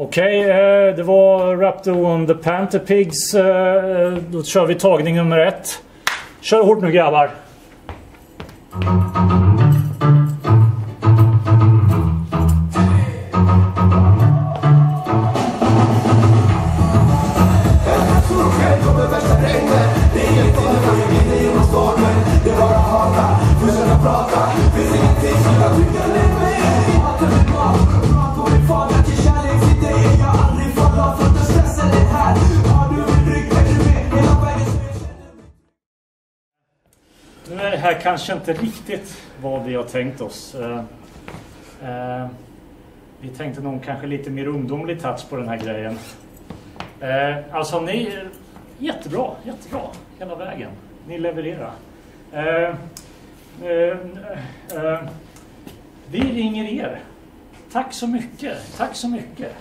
Okej, det var Raptor och the Panther Pigs. Då kör vi tagning nummer 1. Kör hårt nu, grabbar. Nu är det här kanske inte riktigt vad vi har tänkt oss. Vi tänkte någon kanske lite mer ungdomlig touch på den här grejen. Alltså ni är jättebra hela vägen. Ni levererar. Vi ringer er. Tack så mycket. Tack så mycket.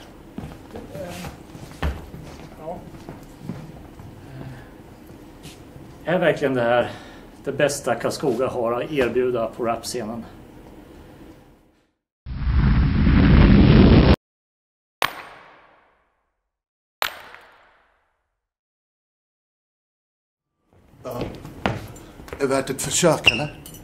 Ja. Är verkligen det här det bästa Karlskoga har att erbjuda på rapscenen? Ja. Är värt ett försök, eller?